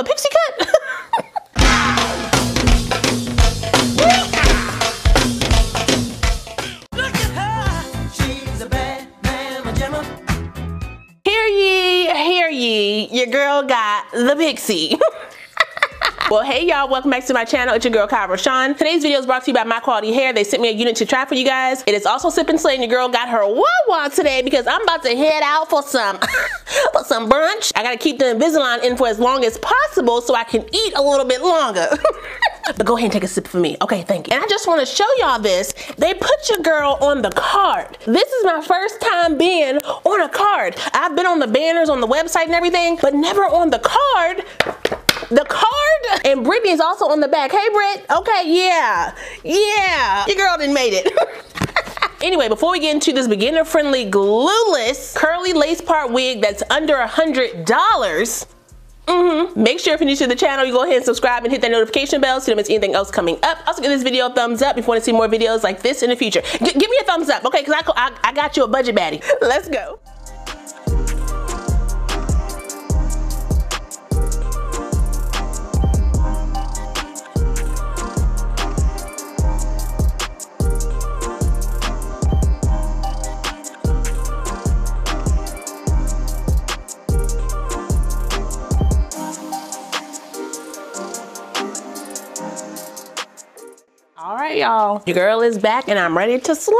a pixie cut? Your girl got the pixie. Well, hey y'all, welcome back to my channel. It's your girl Kie RaShon. Today's video is brought to you by My Quality Hair. They sent me a unit to try for you guys. It is also Sip and Slay, and your girl got her Wawa today because I'm about to head out for some for some brunch. I gotta keep the Invisalign in for as long as possible so I can eat a little bit longer. But go ahead and take a sip for me. Okay, thank you. And I just want to show y'all this. They put your girl on the card. This is my first time being on a card. I've been on the banners, on the website and everything, but never on the card. The card? And Brittany is also on the back. Hey, Britt. Okay, yeah. Yeah. Your girl done made it. Anyway, before we get into this beginner-friendly glueless curly lace part wig that's under $100, make sure if you're new to the channel, you go ahead and subscribe and hit that notification bell so you don't miss anything else coming up. Also, give this video a thumbs up if you want to see more videos like this in the future. Give me a thumbs up, okay? Because I got you a budget baddie. Let's go. Y'all, your girl is back and I'm ready to slay.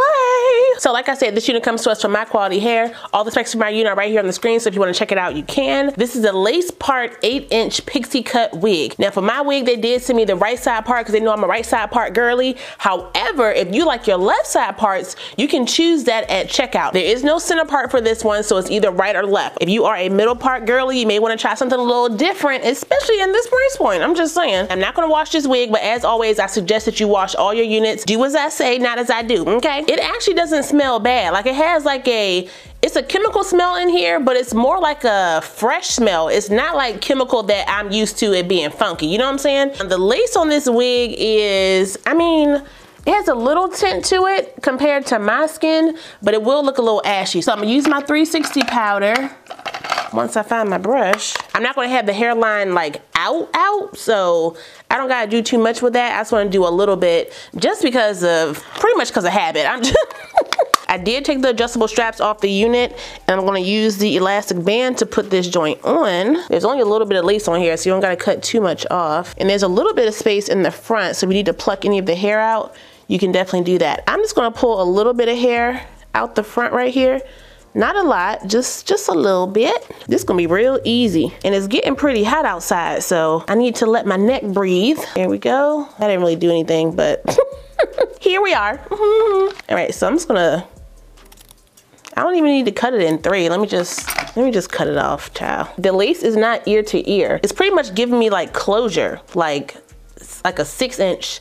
So like I said, this unit comes to us from My Quality Hair. All the specs for my unit are right here on the screen, so if you want to check it out, you can. This is a lace part 8-inch pixie cut wig. Now for my wig, they did send me the right side part because they know I'm a right side part girly. However, if you like your left side parts, you can choose that at checkout. There is no center part for this one, so it's either right or left. If you are a middle part girly, you may want to try something a little different, especially in this price point. I'm just saying. I'm not going to wash this wig, but as always, I suggest that you wash all your units. Do as I say, not as I do, okay? It actually doesn't smell bad. Like, it has like a, it's a chemical smell in here, but it's more like a fresh smell. It's not like chemical that I'm used to it being funky, you know what I'm saying? And the lace on this wig is, I mean, it has a little tint to it compared to my skin, but it will look a little ashy. So I'm gonna use my 360 powder once I find my brush. I'm not gonna have the hairline like out, so I don't gotta do too much with that. I just wanna do a little bit just because of, pretty much because of habit. I did take the adjustable straps off the unit, and I'm gonna use the elastic band to put this joint on. There's only a little bit of lace on here, so you don't gotta cut too much off. And there's a little bit of space in the front, so if you need to pluck any of the hair out, you can definitely do that. I'm just gonna pull a little bit of hair out the front right here. Not a lot, just a little bit. This is gonna be real easy. And it's getting pretty hot outside, so I need to let my neck breathe. There we go. I didn't really do anything, but here we are. All right, so I'm just gonna, I don't even need to cut it in three. Let me just cut it off, child. The lace is not ear to ear. It's pretty much giving me like closure, like a 6-inch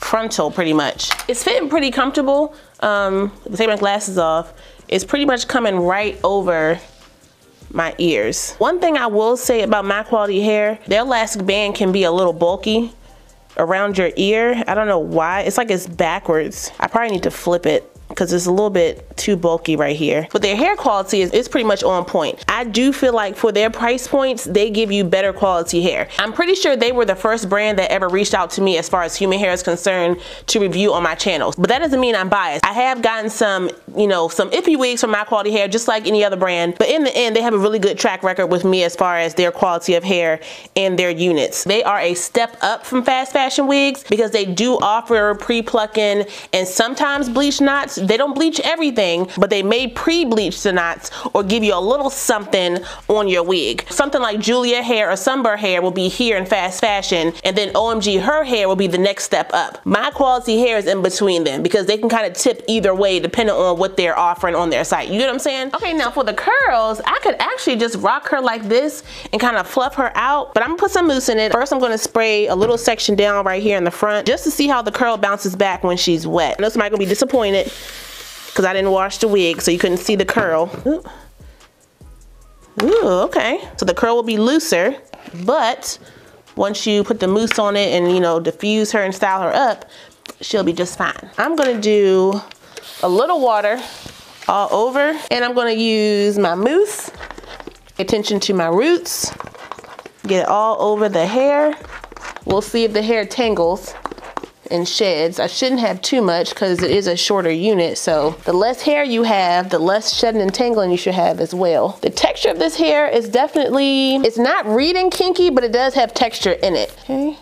frontal pretty much. It's fitting pretty comfortable. Take my glasses off. It's pretty much coming right over my ears. One thing I will say about My Quality Hair, their elastic band can be a little bulky around your ear. I don't know why. It's like it's backwards. I probably need to flip it because it's a little bit too bulky right here. But their hair quality is pretty much on point. I do feel like for their price points, they give you better quality hair. I'm pretty sure they were the first brand that ever reached out to me as far as human hair is concerned to review on my channel. But that doesn't mean I'm biased. I have gotten some, you know, some iffy wigs from My Quality Hair, just like any other brand. But in the end, they have a really good track record with me as far as their quality of hair and their units. They are a step up from fast fashion wigs because they do offer pre-plucking and sometimes bleach knots. They don't bleach everything, but they may pre-bleach the knots or give you a little something on your wig. Something like Julia hair or Sunburr hair will be here in fast fashion, and then OMG her hair will be the next step up. My Quality Hair is in between them because they can kind of tip either way depending on what they're offering on their site. You get what I'm saying? Okay, now for the curls, I could actually just rock her like this and kind of fluff her out, but I'm gonna put some mousse in it. First, I'm gonna spray a little section down right here in the front just to see how the curl bounces back when she's wet. I know somebody's gonna be disappointed because I didn't wash the wig, so you couldn't see the curl. Ooh, okay. So the curl will be looser, but once you put the mousse on it and, you know, diffuse her and style her up, she'll be just fine. I'm gonna do a little water all over, and I'm gonna use my mousse. Attention to my roots. Get it all over the hair. We'll see if the hair tangles and sheds. I shouldn't have too much because it is a shorter unit, so the less hair you have, the less shedding and tangling you should have as well. The texture of this hair is definitely, it's not reed and kinky, but it does have texture in it. Okay,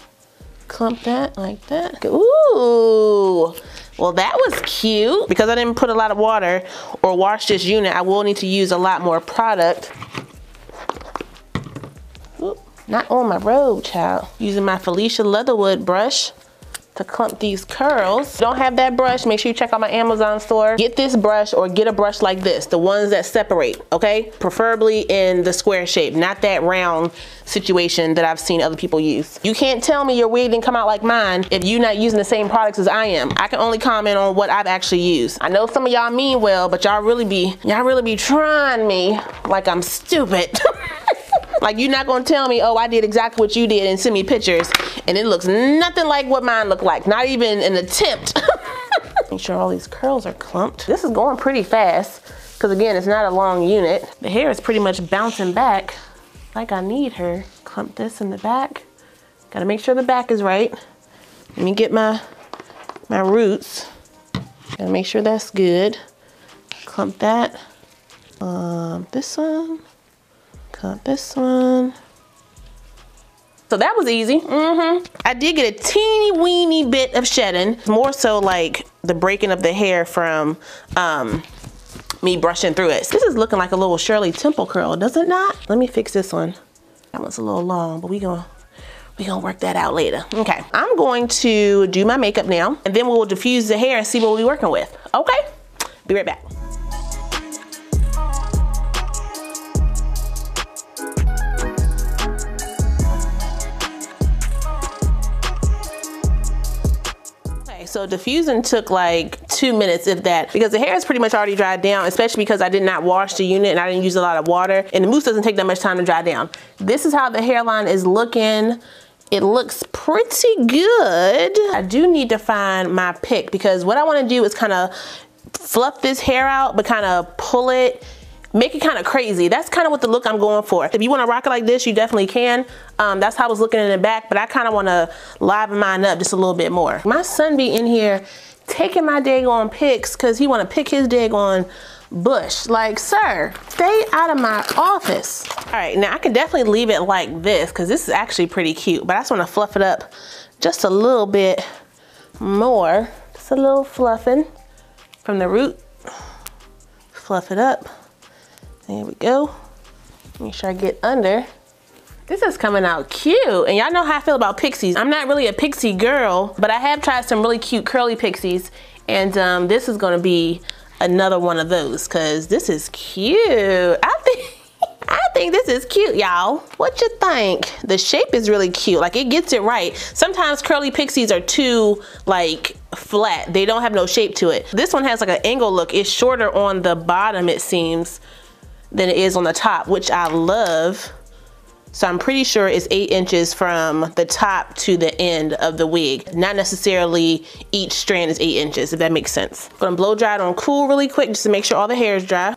clump that like that. Ooh, well that was cute. Because I didn't put a lot of water or wash this unit, I will need to use a lot more product. Ooh, not on my robe, child. Using my Felicia Leatherwood brush to clump these curls. If you don't have that brush, make sure you check out my Amazon store. Get this brush or get a brush like this, the ones that separate, okay? Preferably in the square shape, not that round situation that I've seen other people use. You can't tell me your wig didn't come out like mine if you're not using the same products as I am. I can only comment on what I've actually used. I know some of y'all mean well, but y'all really be trying me like I'm stupid. Like, you're not gonna tell me, oh, I did exactly what you did and send me pictures and it looks nothing like what mine looked like. Not even an attempt. Make sure all these curls are clumped. This is going pretty fast because, again, it's not a long unit. The hair is pretty much bouncing back like I need her. Clump this in the back. Gotta make sure the back is right. Let me get my roots. Gotta make sure that's good. Clump that. This one. Cut this one. So that was easy. I did get a teeny weeny bit of shedding. More so like the breaking of the hair from me brushing through it. This is looking like a little Shirley Temple curl, does it not? Let me fix this one. That one's a little long, but we gonna work that out later. Okay, I'm going to do my makeup now and then we'll diffuse the hair and see what we're working with. Okay, be right back. So diffusing took like 2 minutes, if that, because the hair is pretty much already dried down, especially because I did not wash the unit and I didn't use a lot of water, and the mousse doesn't take that much time to dry down. This is how the hairline is looking. It looks pretty good. I do need to find my pick because what I want to do is kind of fluff this hair out, but kind of pull it, make it kind of crazy. That's kind of what the look I'm going for. If you want to rock it like this, you definitely can. That's how I was looking in the back, but I kind of want to liven mine up just a little bit more. My son be in here taking my daggone pics because he want to pick his daggone bush. Like, sir, stay out of my office. All right, now I can definitely leave it like this because this is actually pretty cute, but I just want to fluff it up just a little bit more. Just a little fluffing from the root. Fluff it up. There we go. Make sure I get under. This is coming out cute. And y'all know how I feel about pixies. I'm not really a pixie girl, but I have tried some really cute curly pixies. And this is gonna be another one of those because this is cute. I think this is cute, y'all. What you think? The shape is really cute. Like, it gets it right. Sometimes curly pixies are too, like, flat. They don't have no shape to it. This one has like an angle look. It's shorter on the bottom, it seems, than it is on the top, which I love. So I'm pretty sure it's 8 inches from the top to the end of the wig. Not necessarily each strand is 8 inches, if that makes sense. I'm gonna blow dry it on cool really quick just to make sure all the hair is dry.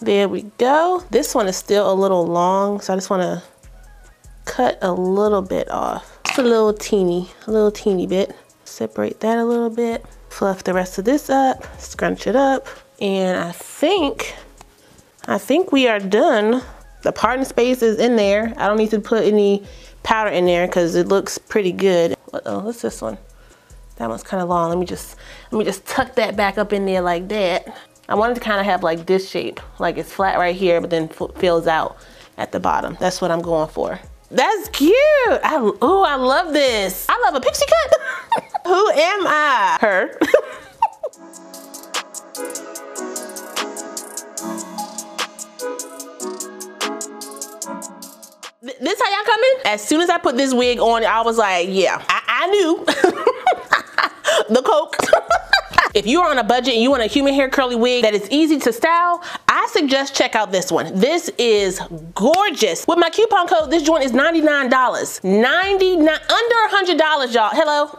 There we go. This one is still a little long, so I just wanna cut a little bit off. Just a little teeny bit. Separate that a little bit. Fluff the rest of this up, scrunch it up. And I think we are done. The parting space is in there. I don't need to put any powder in there because it looks pretty good. Uh-oh, what's this one? That one's kind of long. Let me just tuck that back up in there like that. I wanted to kind of have like this shape, like it's flat right here, but then fills out at the bottom. That's what I'm going for. That's cute. I love this. I love a pixie cut. Who am I? Her. This how y'all coming? As soon as I put this wig on, I was like, yeah, I knew. The coke. If you are on a budget and you want a human hair curly wig that is easy to style, I suggest check out this one. This is gorgeous. With my coupon code, this joint is $99. $99, under $100, y'all. Hello.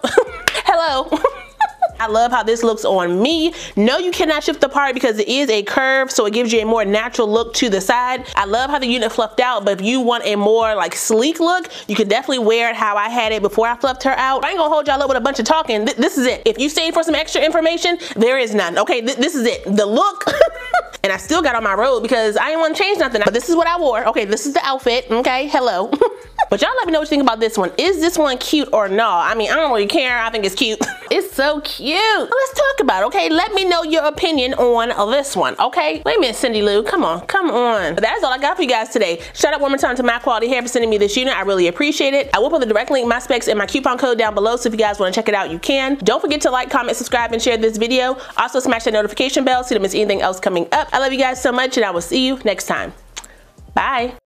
hello. I love how this looks on me. No, you cannot shift the part because it is a curve, so it gives you a more natural look to the side. I love how the unit fluffed out, but if you want a more like sleek look, you can definitely wear it how I had it before I fluffed her out. I ain't gonna hold y'all up with a bunch of talking. This is it. If you stayed for some extra information, there is none. Okay, this is it. The look. And I still got on my robe because I didn't want to change nothing. But this is what I wore. Okay, this is the outfit. Okay, hello. But y'all let me know what you think about this one. Is this one cute or no? I mean, I don't really care. I think it's cute. It's so cute. Let's talk about it, okay? Let me know your opinion on this one, okay? Wait a minute, Cindy Lou. Come on, come on. But that's all I got for you guys today. Shout out one more time to My Quality Hair for sending me this unit. I really appreciate it. I will put the direct link, my specs, and my coupon code down below, so if you guys want to check it out, you can. Don't forget to like, comment, subscribe, and share this video. Also, smash that notification bell so you don't miss anything else coming up. I love you guys so much, and I will see you next time. Bye.